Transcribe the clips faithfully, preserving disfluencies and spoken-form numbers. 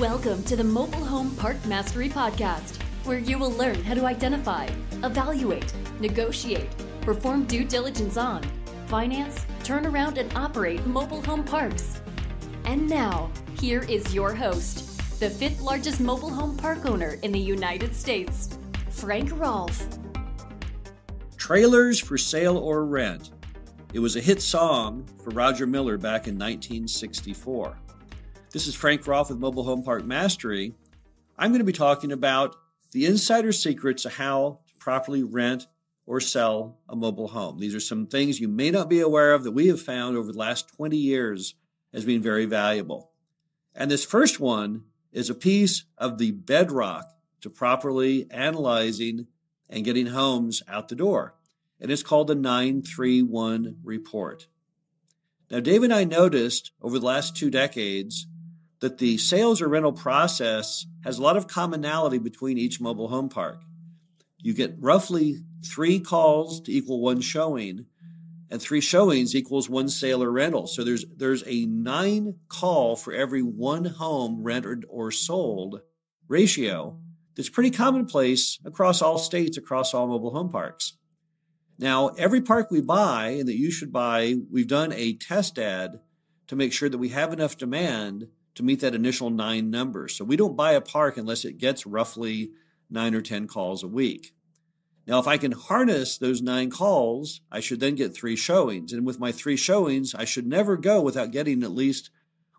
Welcome to the Mobile Home Park Mastery Podcast, where you will learn how to identify, evaluate, negotiate, perform due diligence on, finance, turn around and operate mobile home parks. And now, here is your host, the fifth largest mobile home park owner in the United States, Frank Rolfe. Trailers for Sale or Rent. It was a hit song for Roger Miller back in nineteen sixty-four. This is Frank Rolfe with Mobile Home Park Mastery. I'm going to be talking about the insider secrets of how to properly rent or sell a mobile home. These are some things you may not be aware of that we have found over the last twenty years as being very valuable. And this first one is a piece of the bedrock to properly analyzing and getting homes out the door. And it's called the nine three one report. Now, Dave and I noticed over the last two decades that the sales or rental process has a lot of commonality between each mobile home park. You get roughly three calls to equal one showing, and three showings equals one sale or rental. So there's there's a nine call for every one home rented or sold ratio that's pretty commonplace across all states, across all mobile home parks. Now, every park we buy and that you should buy, we've done a test ad to make sure that we have enough demand to meet that initial nine number. So we don't buy a park unless it gets roughly nine or ten calls a week. Now, if I can harness those nine calls, I should then get three showings. And with my three showings, I should never go without getting at least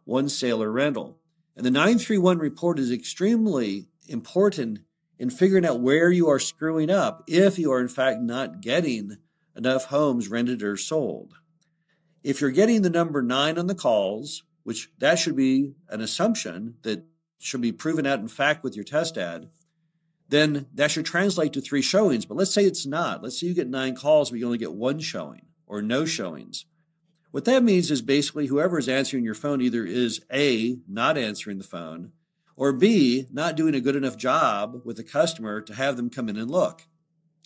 one sale or rental. And the nine three one report is extremely important in figuring out where you are screwing up if you are, in fact, not getting enough homes rented or sold. If you're getting the number nine on the calls, which that should be an assumption that should be proven out in fact with your test ad, then that should translate to three showings. But let's say it's not. Let's say you get nine calls, but you only get one showing or no showings. What that means is basically whoever is answering your phone either is A, not answering the phone, or B, not doing a good enough job with the customer to have them come in and look.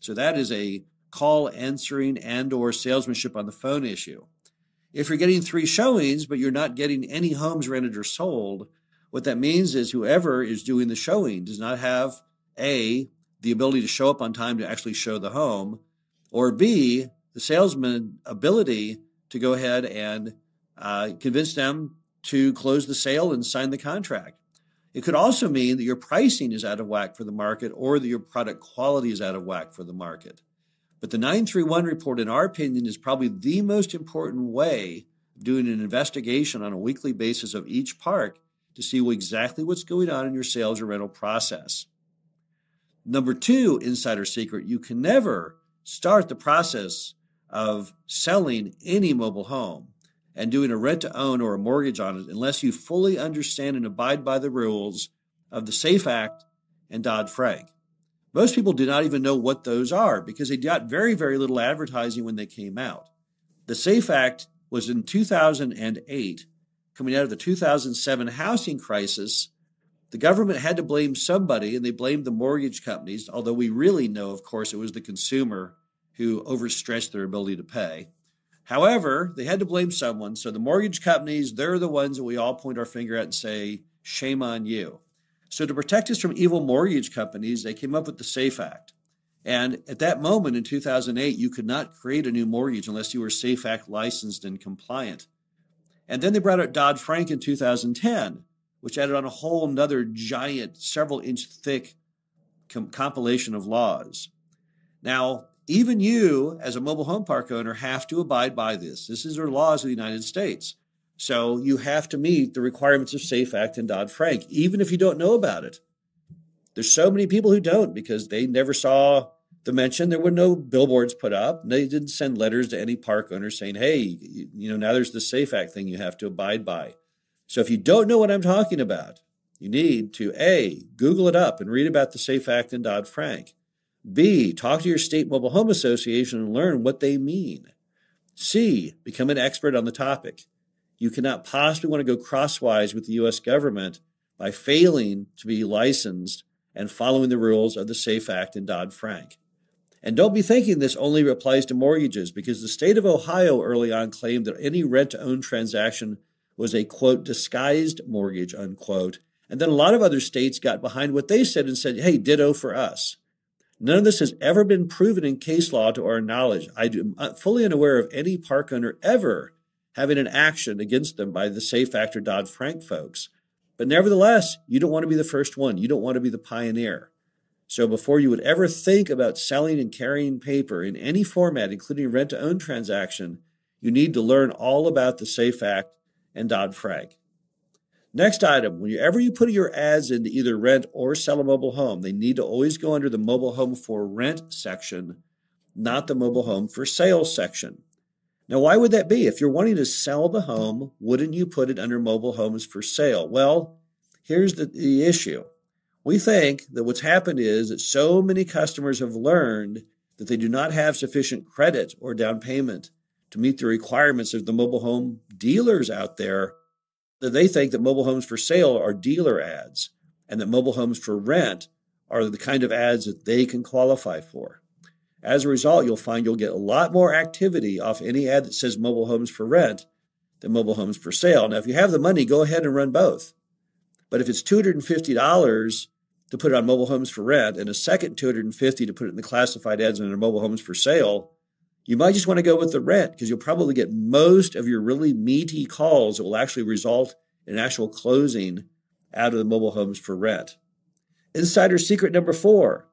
So that is a call answering and or salesmanship on the phone issue. If you're getting three showings, but you're not getting any homes rented or sold, what that means is whoever is doing the showing does not have, A, the ability to show up on time to actually show the home, or B, the salesman's ability to go ahead and uh, convince them to close the sale and sign the contract. It could also mean that your pricing is out of whack for the market or that your product quality is out of whack for the market. But the nine three one report, in our opinion, is probably the most important way of doing an investigation on a weekly basis of each park to see exactly what's going on in your sales or rental process. Number two insider secret, you can never start the process of selling any mobile home and doing a rent-to-own or a mortgage on it unless you fully understand and abide by the rules of the SAFE Act and Dodd-Frank. Most people do not even know what those are because they got very, very little advertising when they came out. The SAFE Act was in two thousand eight. Coming out of the two thousand seven housing crisis, the government had to blame somebody, and they blamed the mortgage companies, although we really know, of course, it was the consumer who overstretched their ability to pay. However, they had to blame someone, so the mortgage companies, they're the ones that we all point our finger at and say, shame on you. So to protect us from evil mortgage companies, they came up with the SAFE Act. And at that moment in two thousand eight, you could not create a new mortgage unless you were SAFE Act licensed and compliant. And then they brought out Dodd-Frank in two thousand ten, which added on a whole nother giant, several inch thick com- compilation of laws. Now, even you as a mobile home park owner have to abide by this. This is our laws of the United States. So you have to meet the requirements of SAFE Act and Dodd-Frank, even if you don't know about it. There's so many people who don't because they never saw the mention. There were no billboards put up. They didn't send letters to any park owner saying, hey, you know, now there's the SAFE Act thing you have to abide by. So if you don't know what I'm talking about, you need to, A, Google it up and read about the SAFE Act and Dodd-Frank. B, talk to your state mobile home association and learn what they mean. C, become an expert on the topic. You cannot possibly want to go crosswise with the U S government by failing to be licensed and following the rules of the SAFE Act and Dodd-Frank. And don't be thinking this only applies to mortgages, because the state of Ohio early on claimed that any rent-to-own transaction was a, quote, disguised mortgage, unquote, And then a lot of other states got behind what they said and said, hey, ditto for us. None of this has ever been proven in case law to our knowledge. I am fully unaware of any park owner ever having an action against them by the SAFE Act or Dodd-Frank folks. But nevertheless, you don't want to be the first one. You don't want to be the pioneer. So before you would ever think about selling and carrying paper in any format, including rent-to-own transaction, you need to learn all about the SAFE Act and Dodd-Frank. Next item, whenever you put your ads in to either rent or sell a mobile home, they need to always go under the mobile home for rent section, not the mobile home for sale section. Now, why would that be? If you're wanting to sell the home, wouldn't you put it under mobile homes for sale? Well, here's the, the issue. We think that what's happened is that so many customers have learned that they do not have sufficient credit or down payment to meet the requirements of the mobile home dealers out there, that they think that mobile homes for sale are dealer ads and that mobile homes for rent are the kind of ads that they can qualify for. As a result, you'll find you'll get a lot more activity off any ad that says mobile homes for rent than mobile homes for sale. Now, if you have the money, go ahead and run both. But if it's two hundred fifty dollars to put it on mobile homes for rent and a second two hundred fifty dollars to put it in the classified ads under mobile homes for sale, you might just want to go with the rent because you'll probably get most of your really meaty calls that will actually result in an actual closing out of the mobile homes for rent. Insider secret number four,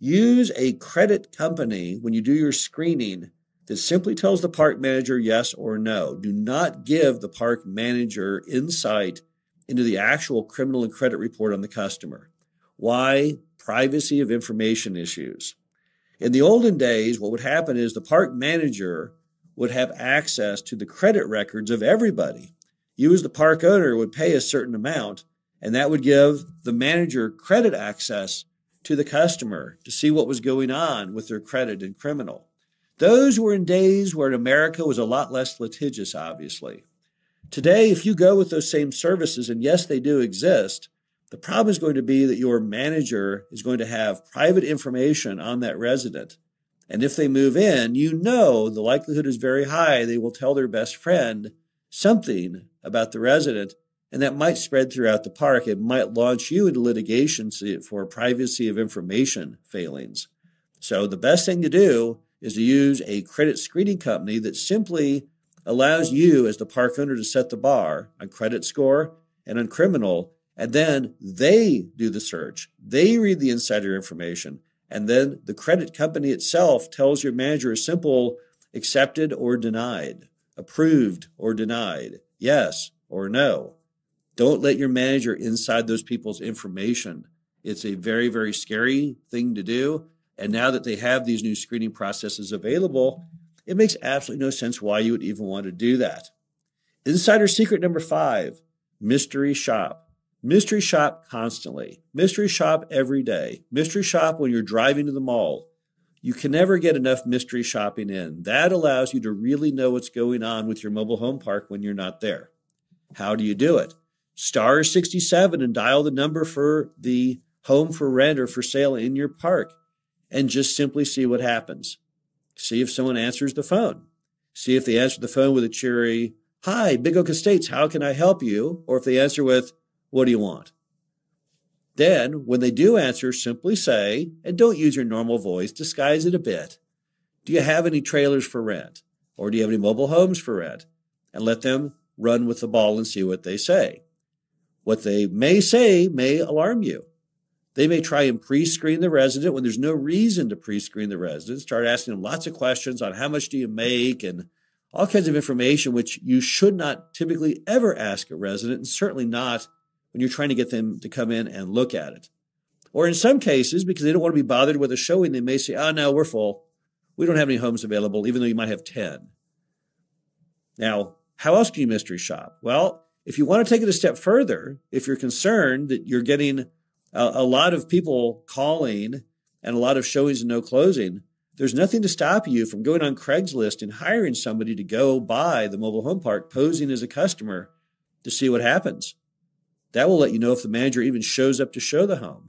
use a credit company when you do your screening that simply tells the park manager yes or no. Do not give the park manager insight into the actual criminal and credit report on the customer. Why? Privacy of information issues. In the olden days, what would happen is the park manager would have access to the credit records of everybody. You as the park owner would pay a certain amount, and that would give the manager credit access to the customer to see what was going on with their credit and criminal. Those were in days where in America was a lot less litigious, obviously. Today, if you go with those same services, and yes, they do exist, the problem is going to be that your manager is going to have private information on that resident. And if they move in, you know the likelihood is very high they will tell their best friend something about the resident, and that might spread throughout the park. It might launch you into litigation for privacy of information failings. So the best thing to do is to use a credit screening company that simply allows you as the park owner to set the bar on credit score and on criminal. And then they do the search, they read the insider information, and then the credit company itself tells your manager a simple accepted or denied, approved or denied, yes or no. Don't let your manager inside those people's information. It's a very, very scary thing to do. And now that they have these new screening processes available, it makes absolutely no sense why you would even want to do that. Insider secret number five, mystery shop. Mystery shop constantly. Mystery shop every day. Mystery shop when you're driving to the mall. You can never get enough mystery shopping in. That allows you to really know what's going on with your mobile home park when you're not there. How do you do it? Star sixty-seven and dial the number for the home for rent or for sale in your park and just simply see what happens. See if someone answers the phone. See if they answer the phone with a cheery, "Hi, Big Oak Estates, how can I help you?" Or if they answer with, "What do you want?" Then, when they do answer, simply say, and don't use your normal voice, disguise it a bit, "Do you have any trailers for rent? Or do you have any mobile homes for rent?" And let them run with the ball and see what they say. What they may say may alarm you. They may try and pre-screen the resident when there's no reason to pre-screen the resident. Start asking them lots of questions on how much do you make and all kinds of information which you should not typically ever ask a resident, and certainly not when you're trying to get them to come in and look at it. Or in some cases, because they don't want to be bothered with a showing, they may say, "Oh, no, we're full. We don't have any homes available," even though you might have ten. Now, how else can you mystery shop? Well, if you want to take it a step further, if you're concerned that you're getting a, a lot of people calling and a lot of showings and no closing, there's nothing to stop you from going on Craigslist and hiring somebody to go buy the mobile home park posing as a customer to see what happens. That will let you know if the manager even shows up to show the home.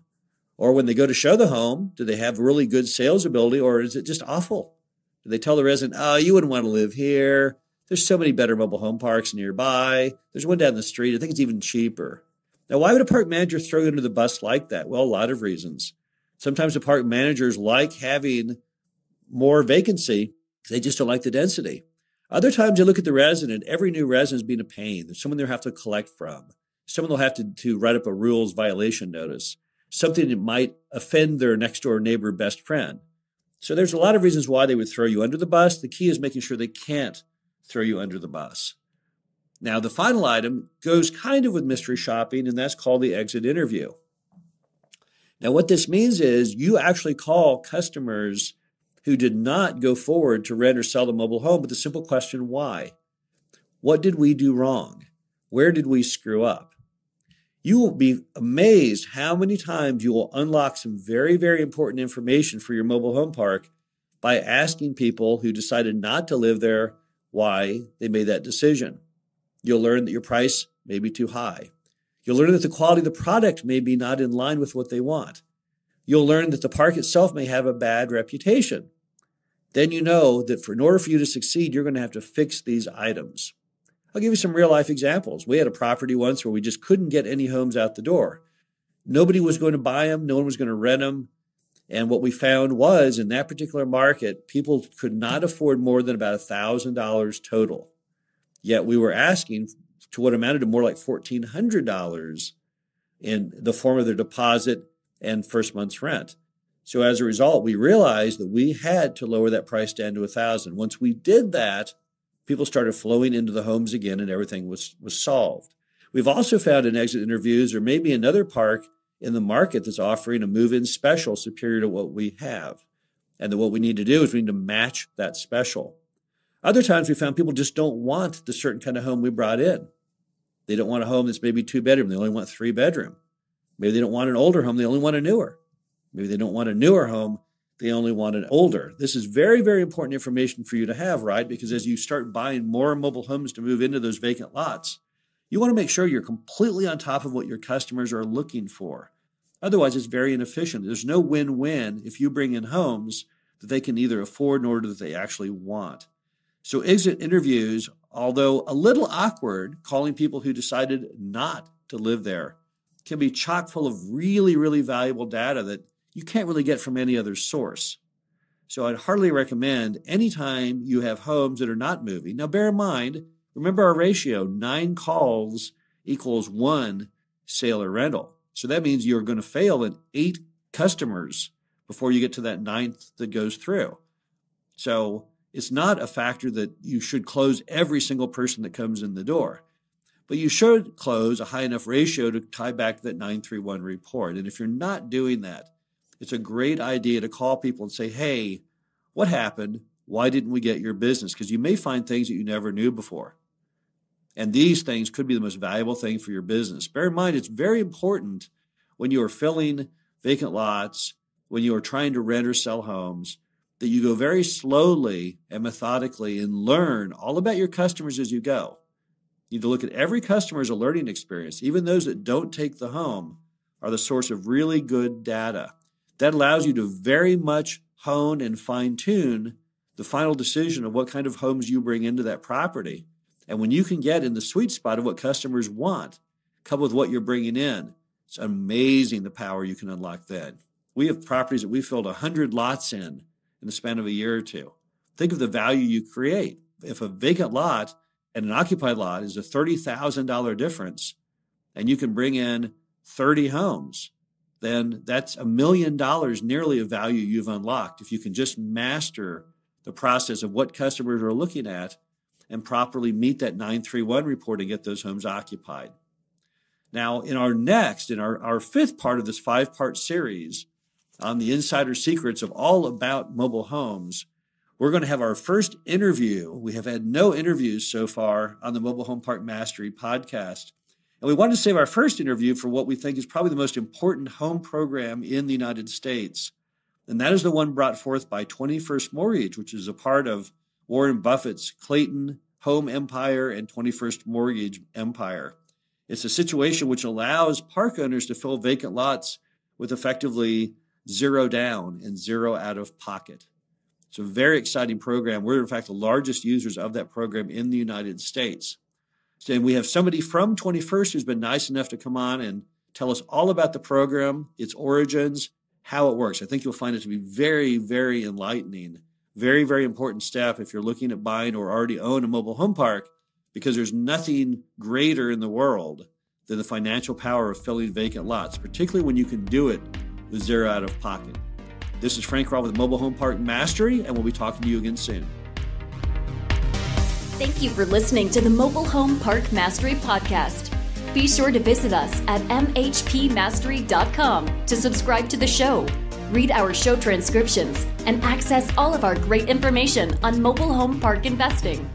Or when they go to show the home, do they have really good sales ability or is it just awful? Do they tell the resident, "Oh, you wouldn't want to live here. There's so many better mobile home parks nearby. There's one down the street. I think it's even cheaper." Now, why would a park manager throw you under the bus like that? Well, a lot of reasons. Sometimes the park managers like having more vacancy. They just don't like the density. Other times you look at the resident, every new resident is being a pain. There's someone they'll have to collect from. Someone they'll have to, to write up a rules violation notice, something that might offend their next door neighbor best friend. So there's a lot of reasons why they would throw you under the bus. The key is making sure they can't throw you under the bus. Now, the final item goes kind of with mystery shopping, and that's called the exit interview. Now, what this means is you actually call customers who did not go forward to rent or sell the mobile home with the simple question, why? What did we do wrong? Where did we screw up? You will be amazed how many times you will unlock some very, very important information for your mobile home park by asking people who decided not to live there why they made that decision. You'll learn that your price may be too high. You'll learn that the quality of the product may be not in line with what they want. You'll learn that the park itself may have a bad reputation. Then you know that for, in order for you to succeed, you're going to have to fix these items. I'll give you some real life examples. We had a property once where we just couldn't get any homes out the door. Nobody was going to buy them. No one was going to rent them. And what we found was in that particular market, people could not afford more than about one thousand dollars total. Yet we were asking to what amounted to more like one thousand four hundred dollars in the form of their deposit and first month's rent. So as a result, we realized that we had to lower that price down to one thousand dollars. Once we did that, people started flowing into the homes again and everything was, was solved. We've also found in exit interviews or maybe another park in the market that's offering a move-in special superior to what we have. And that what we need to do is we need to match that special. Other times we found people just don't want the certain kind of home we brought in. They don't want a home that's maybe two bedroom. They only want three bedroom. Maybe they don't want an older home. They only want a newer. Maybe they don't want a newer home. They only want an older. This is very, very important information for you to have, right? Because as you start buying more mobile homes to move into those vacant lots, you want to make sure you're completely on top of what your customers are looking for. Otherwise, it's very inefficient. There's no win-win if you bring in homes that they can either afford nor that they actually want. So exit interviews, although a little awkward, calling people who decided not to live there, can be chock full of really, really valuable data that you can't really get from any other source. So I'd hardly recommend anytime you have homes that are not moving. Now, bear in mind, remember our ratio, nine calls equals one sale or rental. So that means you're going to fail at eight customers before you get to that ninth that goes through. So it's not a factor that you should close every single person that comes in the door, but you should close a high enough ratio to tie back to that nine three one report. And if you're not doing that, it's a great idea to call people and say, hey, what happened? Why didn't we get your business? Because you may find things that you never knew before. And these things could be the most valuable thing for your business. Bear in mind, it's very important when you are filling vacant lots, when you are trying to rent or sell homes, that you go very slowly and methodically and learn all about your customers as you go. You need to look at every customer as a learning experience. Even those that don't take the home are the source of really good data. That allows you to very much hone and fine-tune the final decision of what kind of homes you bring into that property. And when you can get in the sweet spot of what customers want, coupled with what you're bringing in, it's amazing the power you can unlock then. We have properties that we filled one hundred lots in in the span of a year or two. Think of the value you create. If a vacant lot and an occupied lot is a thirty thousand dollars difference and you can bring in thirty homes, then that's a million dollars nearly of value you've unlocked if you can just master the process of what customers are looking at and properly meet that nine three one report and get those homes occupied. Now, in our next, in our, our fifth part of this five-part series, on the insider secrets of all about mobile homes, we're going to have our first interview. We have had no interviews so far on the Mobile Home Park Mastery podcast. And we wanted to save our first interview for what we think is probably the most important home program in the United States. And that is the one brought forth by twenty-first Mortgage, which is a part of Warren Buffett's Clayton Home Empire and twenty-first Mortgage Empire. It's a situation which allows park owners to fill vacant lots with effectively zero down and zero out of pocket. It's a very exciting program. We're, in fact, the largest users of that program in the United States. So we have somebody from twenty-first who's been nice enough to come on and tell us all about the program, its origins, how it works. I think you'll find it to be very, very enlightening, very, very important step if you're looking at buying or already own a mobile home park, because there's nothing greater in the world than the financial power of filling vacant lots, particularly when you can do it with zero out of pocket. This is Frank Rolfe with Mobile Home Park Mastery, and we'll be talking to you again soon. Thank you for listening to the Mobile Home Park Mastery Podcast. Be sure to visit us at M H P Mastery dot com to subscribe to the show, read our show transcriptions, and access all of our great information on mobile home park investing.